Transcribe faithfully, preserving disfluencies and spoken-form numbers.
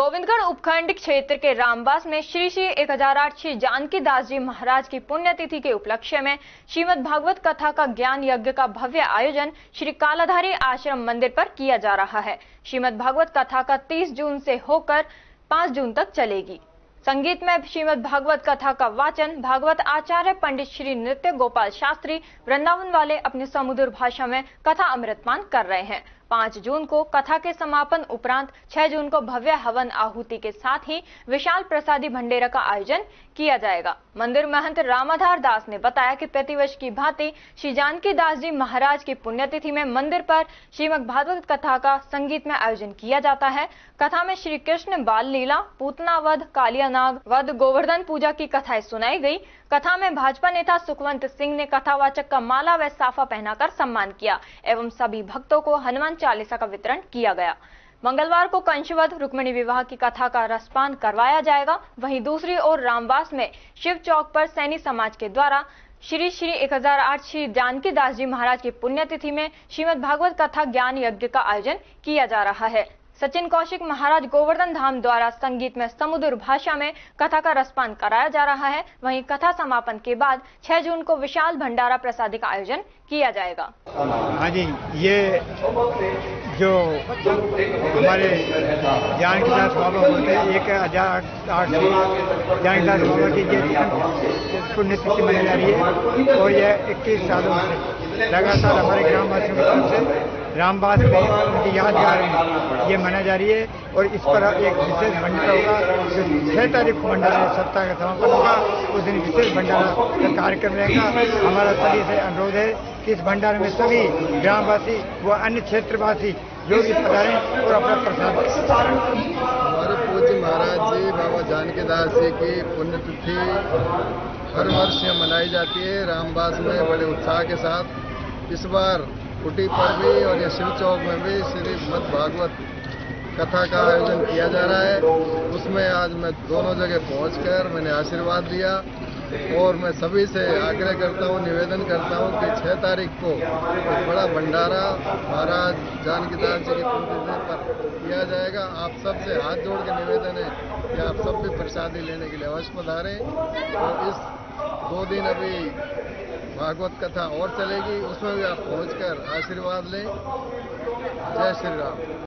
गोविंदगढ़ उपखंड क्षेत्र के रामबास में श्री श्री एक हजार आठ श्री जानकी दास जी महाराज की पुण्यतिथि के उपलक्ष्य में श्रीमद्भागवत कथा का ज्ञान यज्ञ का भव्य आयोजन श्री कालाधारी आश्रम मंदिर पर किया जा रहा है। श्रीमद्भागवत कथा का तीस जून से होकर पाँच जून तक चलेगी। संगीत में श्रीमद्भागवत कथा का वाचन भागवत आचार्य पंडित श्री नृत्य गोपाल शास्त्री वृंदावन वाले अपनी समुद्र भाषा में कथा अमृतपान कर रहे हैं। पाँच जून को कथा के समापन उपरांत छह जून को भव्य हवन आहुति के साथ ही विशाल प्रसादी भंडेरा का आयोजन किया जाएगा। मंदिर महंत रामाधार दास ने बताया कि प्रतिवर्ष की भांति श्री जानकी दास जी महाराज की पुण्यतिथि में मंदिर पर श्रीमद्भागवत कथा का संगीत में आयोजन किया जाता है। कथा में श्री कृष्ण बाल लीला, पूतना वध, कालियानाग वध, गोवर्धन पूजा की कथाएं सुनाई गई। कथा में भाजपा नेता सुखवंत सिंह ने कथावाचक का माला व साफा पहनाकर सम्मान किया एवं सभी भक्तों को हनुमान चालीसा का वितरण किया गया। मंगलवार को कंशवध रुक्मिणी विवाह की कथा का रसपान करवाया जाएगा। वहीं दूसरी ओर रामबास में शिव चौक पर सैनी समाज के द्वारा श्री श्री एक हजार आठ श्री जानकी दास जी महाराज की पुण्यतिथि में श्रीमद्भागवत कथा ज्ञान यज्ञ का आयोजन किया जा रहा है। सचिन कौशिक महाराज गोवर्धन धाम द्वारा संगीत में समुद्र भाषा में कथा का रसपान कराया जा रहा है। वहीं कथा समापन के बाद छह जून को विशाल भंडारा प्रसादी का आयोजन किया जाएगा। हाँ जी, ये जो हमारे जानकी दास बाबा बोलते हैं एक हजार आठ जानकी दास बाबा की पुण्यतिथि मनाई जा रही है और यह इक्कीस सालों से लगातार हमारे ग्रामवासियों की तरफ से रामबास में उनकी यादगार ये मनाई जा रही है और इस पर एक विशेष भंडारा होगा। छह तारीख को भंडारा सप्ताह का समापन होगा, उस दिन विशेष भंडारा का कार्यक्रम रहेगा। हमारा सभी से अनुरोध है कि इस भंडारे में सभी ग्रामवासी व अन्य क्षेत्रवासी जो भी पधारें और अपना प्रसाद हमारे पूज्य महाराज जी बाबा जानकी दास जी की पुण्यतिथि हर वर्ष यह मनाई जाती है रामबास में बड़े उत्साह के साथ। इस बार कुटी पर भी और यह शिव चौक में भी श्रीमद्भागवत कथा का आयोजन किया जा रहा है। उसमें आज मैं दोनों जगह पहुंचकर मैंने आशीर्वाद लिया और मैं सभी से आग्रह करता हूँ, निवेदन करता हूँ कि छह तारीख को एक बड़ा भंडारा महाराज जानकी दास जी की पुण्यतिथि पर किया जाएगा। आप सब से हाथ जोड़ के निवेदन है कि आप सब भी प्रसादी लेने के लिए अवश्य पधारें। और इस दो दिन अभी भागवत कथा और चलेगी, उसमें भी आप पहुँच कर आशीर्वाद लें। जय श्री राम।